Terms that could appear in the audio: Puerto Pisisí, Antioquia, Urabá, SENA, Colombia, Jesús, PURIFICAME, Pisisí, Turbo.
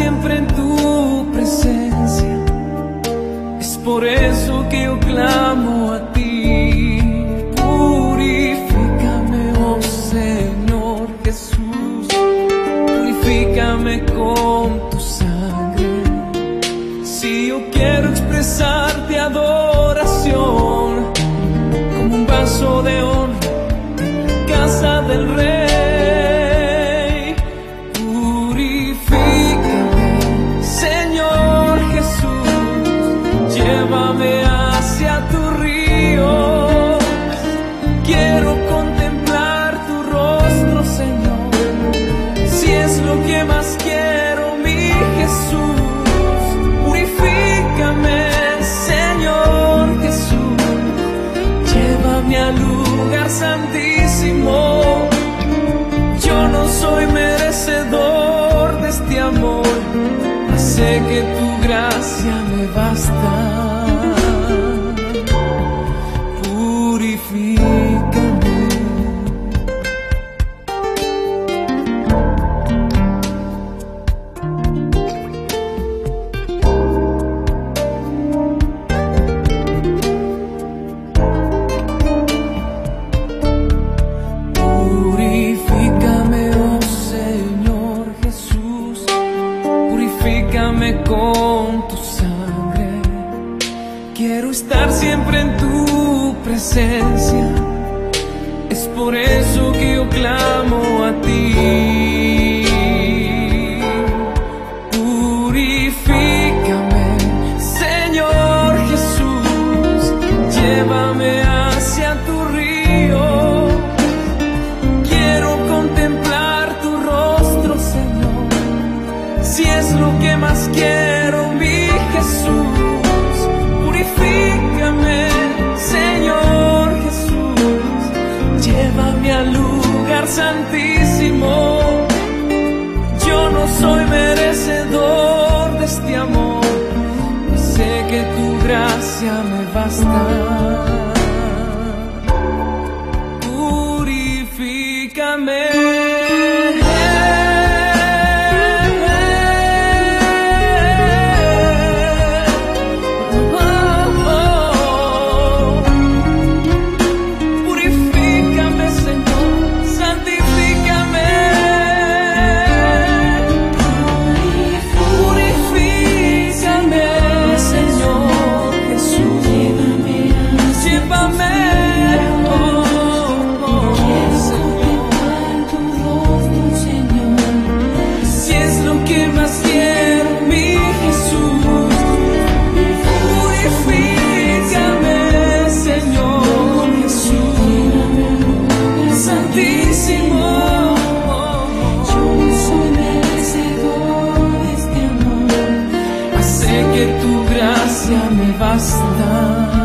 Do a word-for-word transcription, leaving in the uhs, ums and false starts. siempre en tu presencia. Es por eso que yo clamo a ti. Purifícame, oh Señor Jesús, purifícame con tu sangre. Si yo quiero expresarte adoración como un vaso de honra en la casa del Rey, llévame hacia tu río. Quiero contemplar tu rostro, Señor. Si es lo que más quiero, mi Jesús. Purifícame, Señor Jesús. Llévame al lugar santísimo. Yo no soy merecedor de este amor. Sé que tu gracia me basta. Purifícame. Purifícame con tu sangre. Quiero estar siempre en tu presencia. Es por eso que yo clamo a ti. Purifícame, Señor Jesús. Llévame hacia tu río. Quiero contemplar tu rostro, Señor. Si es lo que más quiero, mi Jesús. Purifícame, Señor Jesús. Llévame al lugar santísimo. Yo no soy merecedor de este amor. Sé que tu gracia me basta. Purifícame. Que tu gracia me basta.